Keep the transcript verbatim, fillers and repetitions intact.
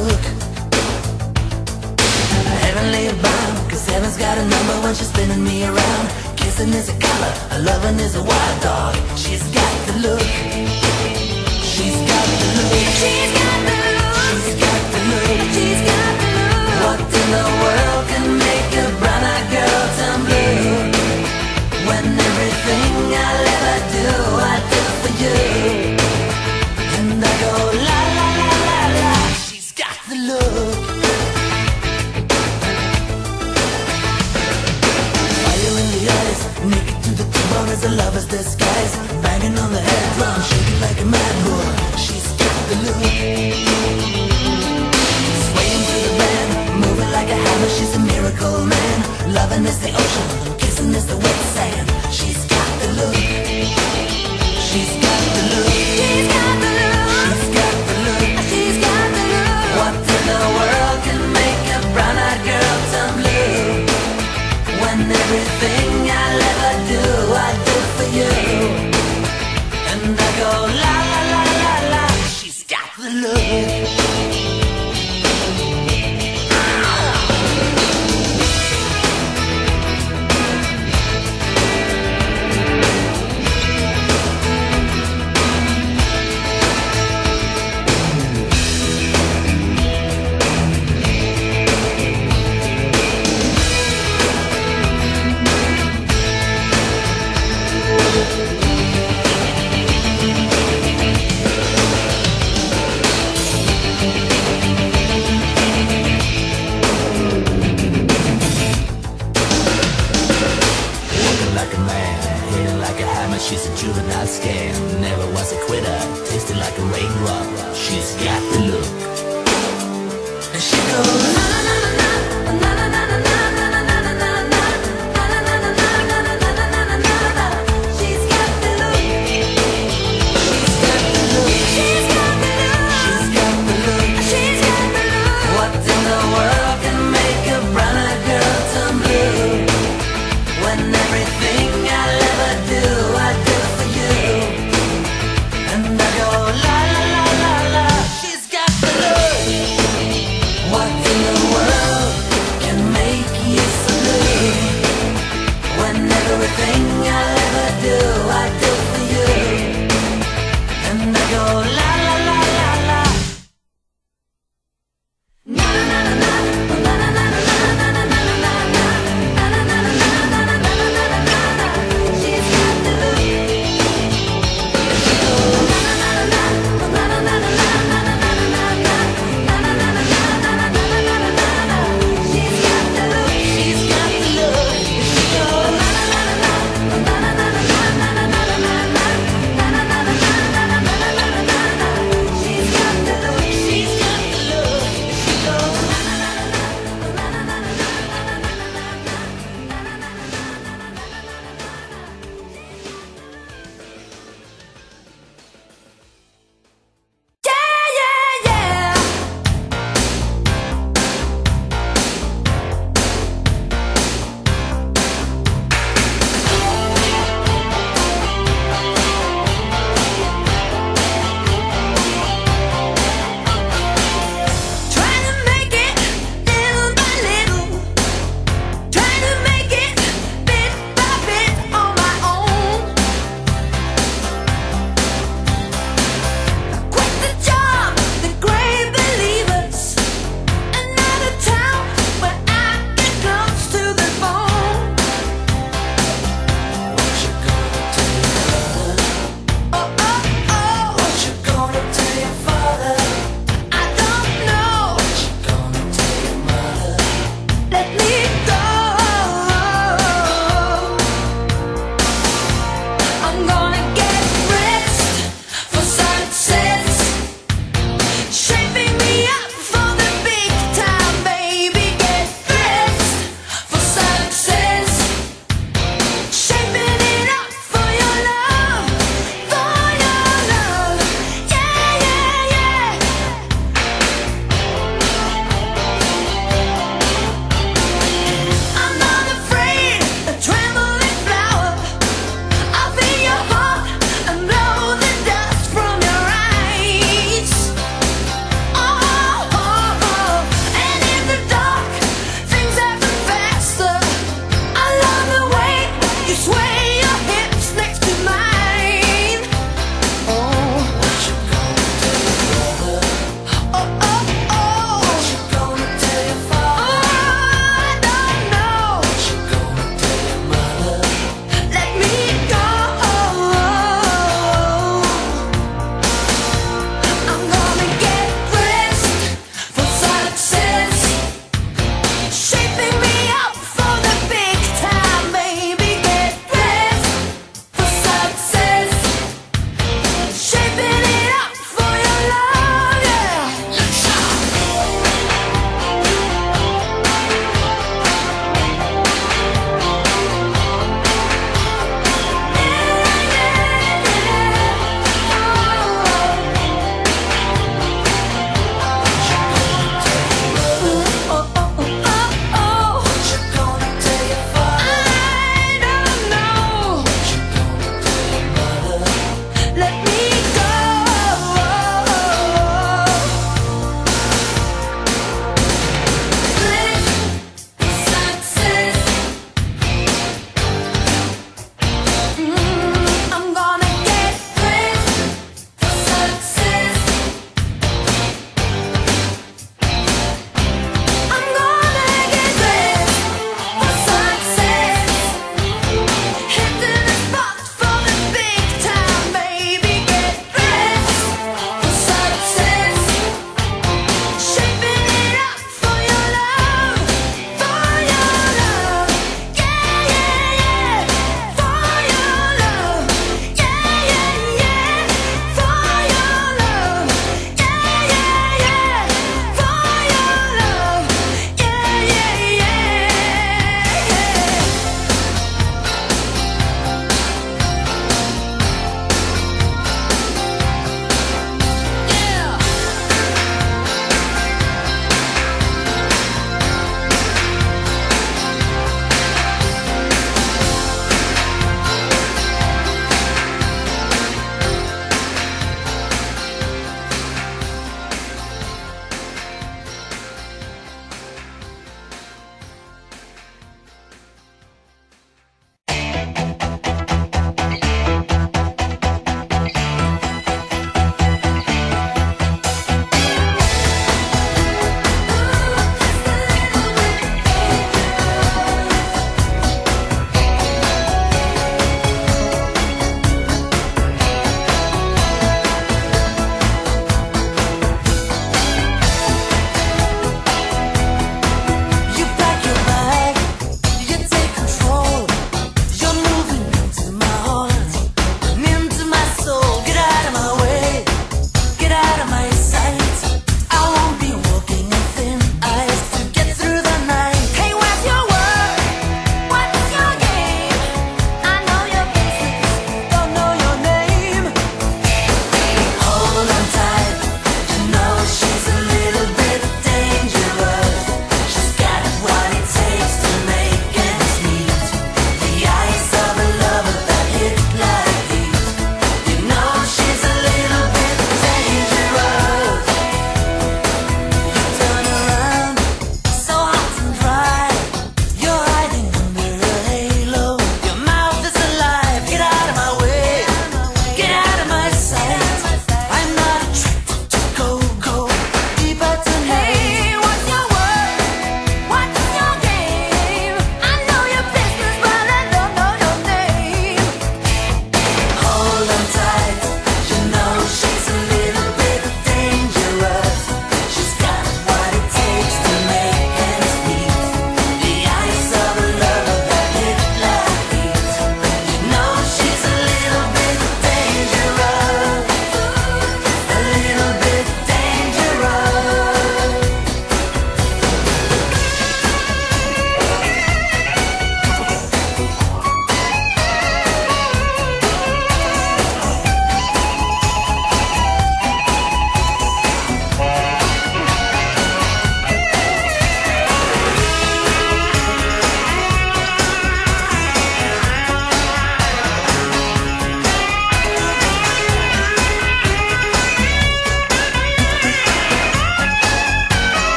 look. A heavenly bomb, cause heaven's got a number when she's spinning me around. Kissing is a color, a loving is a wild dog. She's got the look. She's got the look. She's got the look. She's got the look. She's got the look. What in the world can make a brown-eyed girl turn blue? When everything I'll ever do, I do for you. And I go la la la la la. She's got the look. Fire in the eyes, naked to the t-bone as a lover's disguise. Banging on the head drum, shaking like a mad bull. She's got the look. Swaying to the band, moving like a hammer. She's a miracle man. Loving is the ocean, kissing is the wet sand. She's got the look. She's got the look. She's got the look. She's got the look. She's got the look. What in the world can make a brown-eyed girl turn blue? When everything I'll ever do, I do for you. And I go la la la la la. She's got the look. She's a juvenile scam.